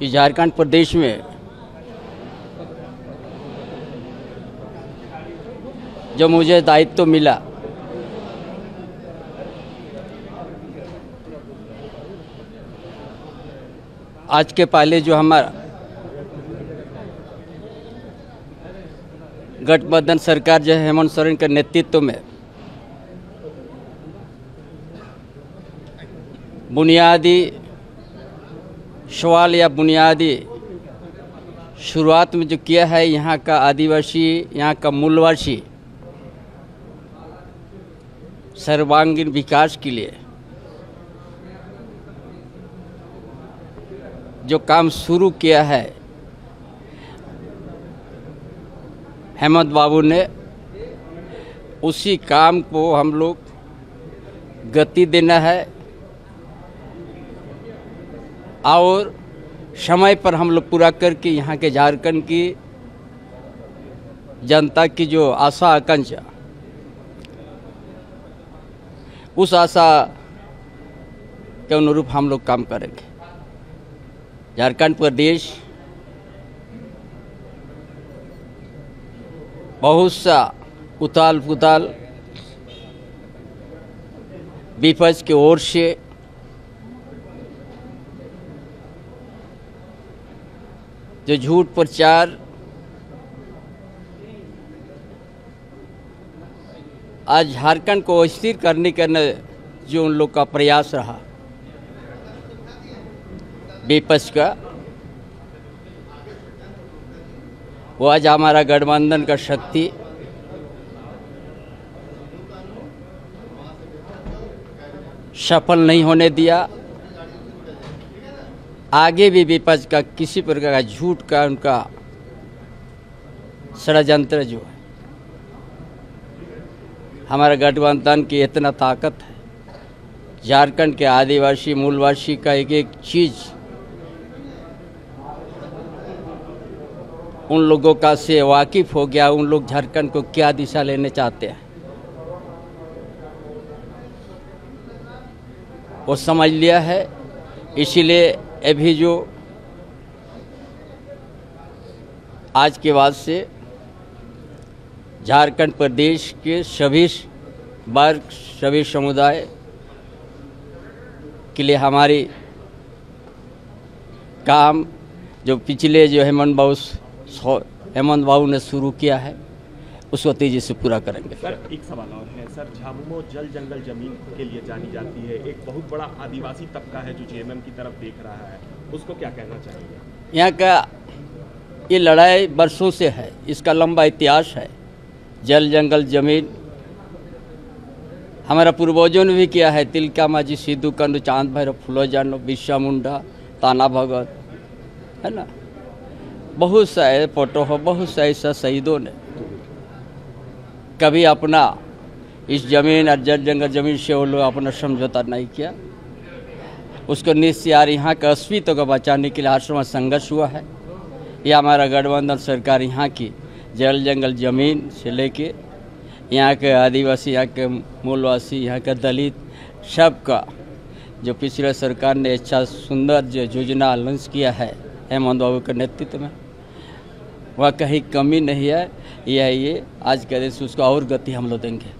ये झारखंड प्रदेश में जो मुझे दायित्व तो मिला, आज के पहले जो हमारा गठबंधन सरकार जो हेमंत सोरेन के नेतृत्व में बुनियादी सवाल या बुनियादी शुरुआत में जो किया है, यहाँ का आदिवासी, यहाँ का मूलवासी सर्वांगीण विकास के लिए जो काम शुरू किया है हेमंत बाबू ने, उसी काम को हम लोग गति देना है और समय पर हम लोग पूरा करके यहाँ के झारखंड की जनता की जो आशा आकांक्षा, उस आशा के अनुरूप हम लोग काम करेंगे। झारखंड प्रदेश बहुत सा उताल पुताल विपक्ष की ओर से जो झूठ प्रचार आज झारखंड को अस्थिर करने के जो उन लोग का प्रयास रहा विपक्ष का, वो आज हमारा गठबंधन का शक्ति सफल नहीं होने दिया। आगे भी विपक्ष का किसी प्रकार का झूठ का उनका षड्यंत्र जो है, हमारा गठबंधन की इतना ताकत है, झारखंड के आदिवासी मूलवासी का एक एक चीज़ उन लोगों का से वाकिफ हो गया। उन लोग झारखंड को क्या दिशा लेने चाहते हैं वो समझ लिया है। इसीलिए अभी जो आज के बाद से झारखंड प्रदेश के सभी वर्ग सभी समुदाय के लिए हमारी काम जो पिछले जो हेमंत बाबू ने शुरू किया है उसको तेजी से पूरा करेंगे। सर एक सवाल और है सर, झामुमो जल जंगल जमीन के लिए जानी जाती है, एक बहुत बड़ा आदिवासी तबका है जो जेएमएम की तरफ देख रहा है, उसको क्या कहना चाहिए? यहाँ का ये लड़ाई बरसों से है, इसका लंबा इतिहास है। जल जंगल जमीन हमारा पूर्वजों ने भी किया है, तिलका मांझी, सिद्धू कान्हू, चांद भैरव, फूलो जानो, बिशा मुंडा, ताना भगत, है ना, बहुत सारे फोटो हो, बहुत सारे ऐसा शहीदों ने कभी अपना इस जमीन और जल जंगल जमीन से वो लोग अपना समझौता नहीं किया। उसको निस्तार यहाँ के अस्तित्व को बचाने के लिए हर समय संघर्ष हुआ है। ये हमारा गठबंधन सरकार यहाँ की जल जंगल जमीन से लेके यहाँ के आदिवासी, यहाँ के मूलवासी, यहाँ के दलित सबका जो पिछले सरकार ने अच्छा सुंदर जो योजना लॉन्च किया है हेमंत बाबू के नेतृत्व में, वह कहीं कमी नहीं है। यह आज के दिन उसको और गति हम लोग देंगे।